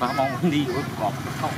Và mong đi với cọp không.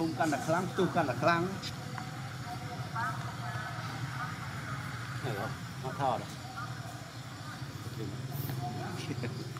Không cần là khăn, tôi cần là khăn. Này đó, nó thò rồi.